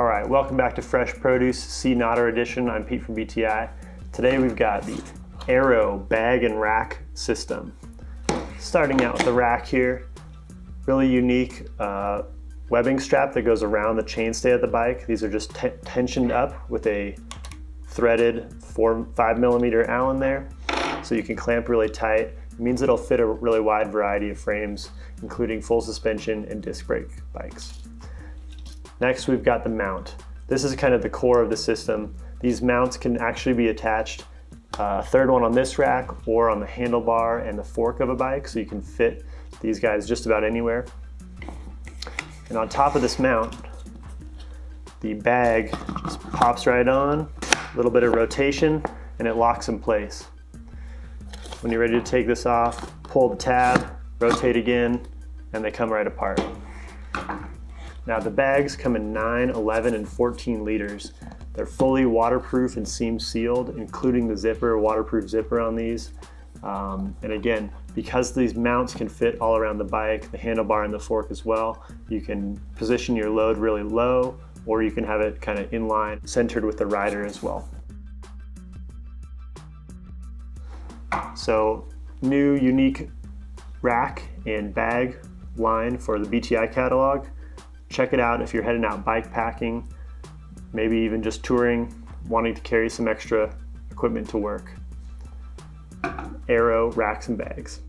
All right, welcome back to Fresh Produce Sea N'Otter Edition. I'm Pete from BTI. Today we've got the Aeroe bag and rack system. Starting out with the rack here, really unique webbing strap that goes around the chainstay of the bike. These are just tensioned up with a threaded 5mm Allen there, so you can clamp really tight. It means it'll fit a really wide variety of frames, including full suspension and disc brake bikes. Next, we've got the mount. This is kind of the core of the system. These mounts can actually be attached, third one on this rack or on the handlebar and the fork of a bike, so you can fit these guys just about anywhere. And on top of this mount, the bag just pops right on, a little bit of rotation, and it locks in place. When you're ready to take this off, pull the tab, rotate again, and they come right apart. Now the bags come in 9, 11, and 14 liters. They're fully waterproof and seam sealed, including the zipper, waterproof zipper on these. And again, because these mounts can fit all around the bike, the handlebar and the fork as well, you can position your load really low, or you can have it kind of in line, centered with the rider as well. So new unique rack and bag line for the BTI catalog. Check it out if you're heading out bike packing, maybe even just touring, wanting to carry some extra equipment to work. Aeroe racks and bags.